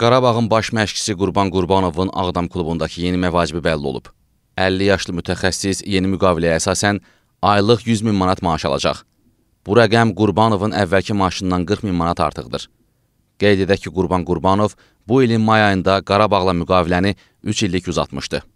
Qarabağın baş məşqçisi Qurban Qurbanovun Ağdam klubundakı yeni məvacibi bəlli olub. 50 yaşlı mütəxəssis yeni müqaviləyə əsasən aylıq 100 min manat maaş alacaq. Bu rəqəm Qurbanovun əvvəlki maaşından 40 min manat artıqdır. Qeyd edək ki, Qurban Qurbanov bu ilin may ayında Qarabağla müqaviləni 3 illik uzatmışdı.